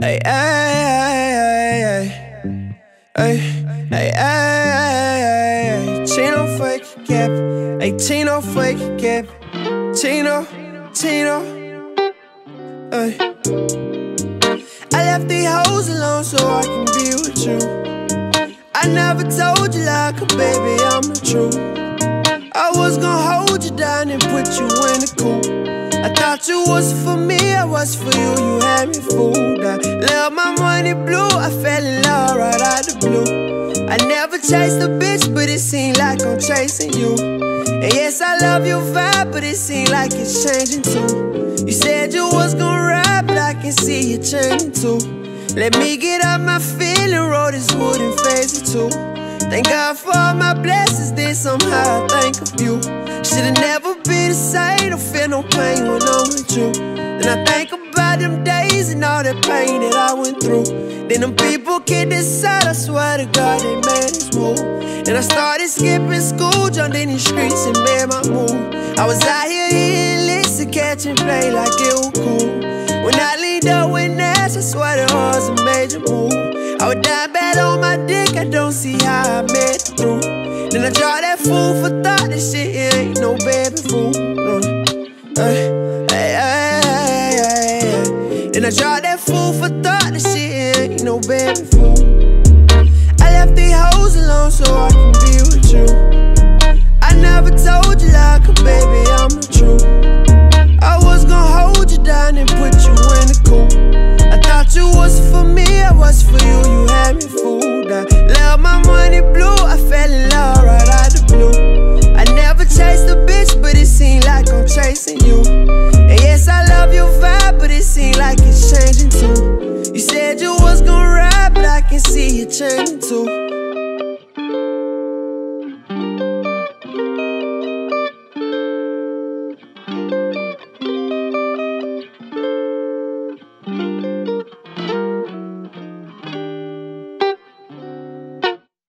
Ay, ay, ay, ay, ay, ay, ay, ay, Chino Flake Cap, ay, Chino Flake Cap, Chino, Chino, ay. I left the hoes alone so I can be with you. I never told you like a baby, I'm the truth. I was gonna hold you down and put you in the coop. I thought you was for me, I was for you, you had me fooled. I love my money blue, I fell in love right out the blue. I never chased a bitch, but it seemed like I'm chasing you. And yes, I love your vibe, but it seemed like it's changing too. You said you was gonna ride, but I can see you changing too. Let me get out my feeling, roll this wood and face it too. Thank God for all my blessings, then somehow I think of you. Should've never been the same, don't feel no pain when I'm with you. Then I think about them days and all that pain that I went through. Then them people kicked inside, I swear to God, they made us move. And I started skipping school, jumped in the streets and made my move. I was out here hitting licks and catching play like it was cool. When I leaned up with Nash, I swear the was a major move. I would die bad on my dick, I don't see how I made it through. Then I draw that fool for thought, this shit it ain't no baby fool. Then I draw that fool for thought, this shit it ain't no baby fool. I left these hoes alone so I can be with you. I never told you like a baby, I'm the truth. I was gonna hold you down and put you in the coop. I thought you was for me, I was for you, you had me fooled. I love my money blue, I fell in love right out the blue. I never chased a bitch, but it seemed like I'm chasing you. And yes, I love your vibe, but it seemed like it's changing too. You said you was gonna ride, but I can see you changing too.